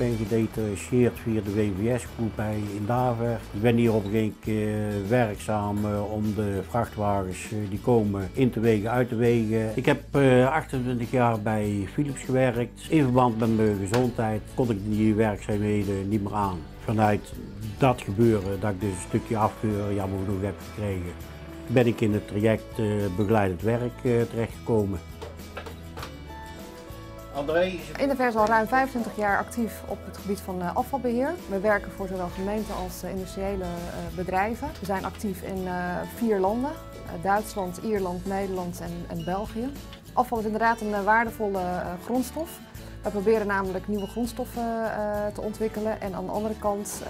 ben gedetacheerd via de WVS-groep bij Indaver. Ik ben hier op een gegeven moment werkzaam om de vrachtwagens die komen in te wegen, uit te wegen. Ik heb 28 jaar bij Philips gewerkt. In verband met mijn gezondheid kon ik die werkzaamheden niet meer aan. Vanuit dat gebeuren, dat ik dus een stukje afkeuren jammer genoeg heb gekregen, ben ik in het traject begeleidend werk terechtgekomen. Indaver is al ruim 25 jaar actief op het gebied van afvalbeheer. We werken voor zowel gemeenten als industriële bedrijven. We zijn actief in 4 landen: Duitsland, Ierland, Nederland en België. Afval is inderdaad een waardevolle grondstof. We proberen namelijk nieuwe grondstoffen te ontwikkelen en aan de andere kant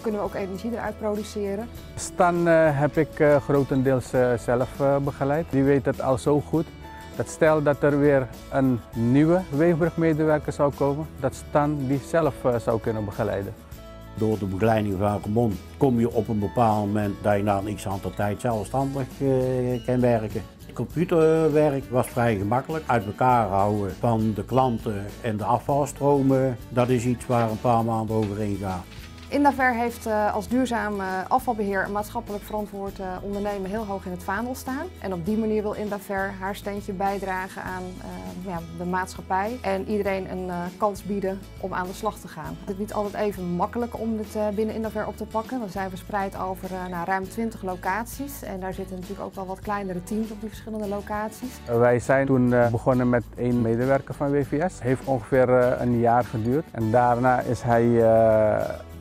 kunnen we ook energie eruit produceren. Stan heb ik grotendeels zelf begeleid. Die weet het al zo goed. Dat stel dat er weer een nieuwe Wegenbrugmedewerker zou komen, dat Stan die zelf zou kunnen begeleiden. Door de begeleiding van Remon kom je op een bepaald moment dat je na een x-aantal tijd zelfstandig kan werken. Computerwerk was vrij gemakkelijk. Uit elkaar houden van de klanten en de afvalstromen, dat is iets waar een paar maanden overheen gaat. Indaver heeft als duurzaam afvalbeheer een maatschappelijk verantwoord ondernemen heel hoog in het vaandel staan. En op die manier wil Indaver haar steentje bijdragen aan de maatschappij en iedereen een kans bieden om aan de slag te gaan. Het is niet altijd even makkelijk om dit binnen Indaver op te pakken. We zijn verspreid over ruim 20 locaties en daar zitten natuurlijk ook wel wat kleinere teams op die verschillende locaties. Wij zijn toen begonnen met 1 medewerker van WVS. Het heeft ongeveer een jaar geduurd en daarna is hij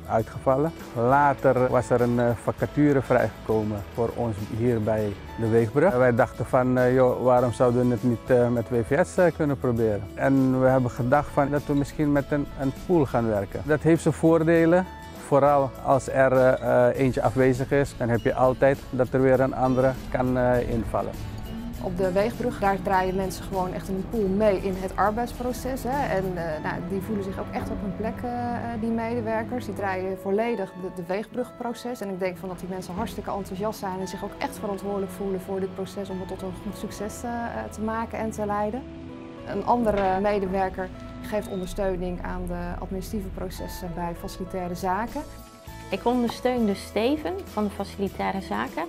uitgevallen. Later was er een vacature vrijgekomen voor ons hier bij de Weegbrug. Wij dachten van, joh, waarom zouden we het niet met WVS kunnen proberen? En we hebben gedacht van dat we misschien met een pool gaan werken. Dat heeft zijn voordelen. Vooral als er eentje afwezig is, dan heb je altijd dat er weer een andere kan invallen. Op de Weegbrug, daar draaien mensen gewoon echt in een pool mee in het arbeidsproces. Hè. En die voelen zich ook echt op hun plek, die medewerkers. Die draaien volledig de Weegbrugproces. En ik denk van dat die mensen hartstikke enthousiast zijn en zich ook echt verantwoordelijk voelen voor dit proces om het tot een goed succes te maken en te leiden. Een andere medewerker geeft ondersteuning aan de administratieve processen bij Facilitaire Zaken. Ik ondersteun dus Steven van de Facilitaire Zaken.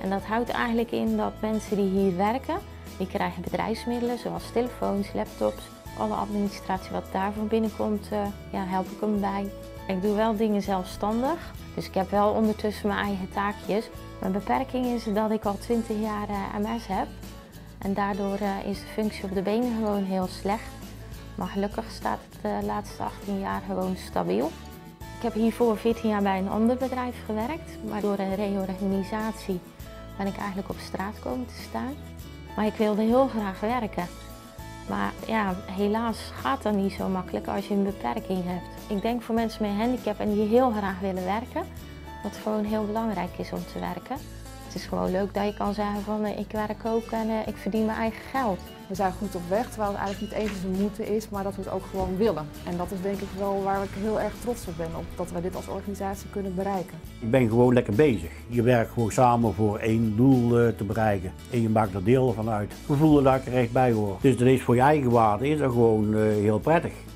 En dat houdt eigenlijk in dat mensen die hier werken, die krijgen bedrijfsmiddelen zoals telefoons, laptops, alle administratie wat daarvan binnenkomt, help ik hem bij. Ik doe wel dingen zelfstandig, dus ik heb wel ondertussen mijn eigen taakjes. Mijn beperking is dat ik al 20 jaar MS heb en daardoor is de functie op de benen gewoon heel slecht. Maar gelukkig staat het de laatste 18 jaar gewoon stabiel. Ik heb hiervoor 14 jaar bij een ander bedrijf gewerkt, maar door een reorganisatie ben ik eigenlijk op straat komen te staan. Maar ik wilde heel graag werken. Maar ja, helaas gaat dat niet zo makkelijk als je een beperking hebt. Ik denk voor mensen met een handicap en die heel graag willen werken, dat het gewoon heel belangrijk is om te werken. Het is gewoon leuk dat je kan zeggen van ik werk ook en ik verdien mijn eigen geld. We zijn goed op weg, terwijl het eigenlijk niet eens een moeten is, maar dat we het ook gewoon willen. En dat is denk ik wel waar ik heel erg trots op ben, op dat we dit als organisatie kunnen bereiken. Ik ben gewoon lekker bezig. Je werkt gewoon samen voor één doel te bereiken en je maakt er deel van uit. We voelen dat ik er echt bij hoor. Dus dat is voor je eigen waarde is dat gewoon heel prettig.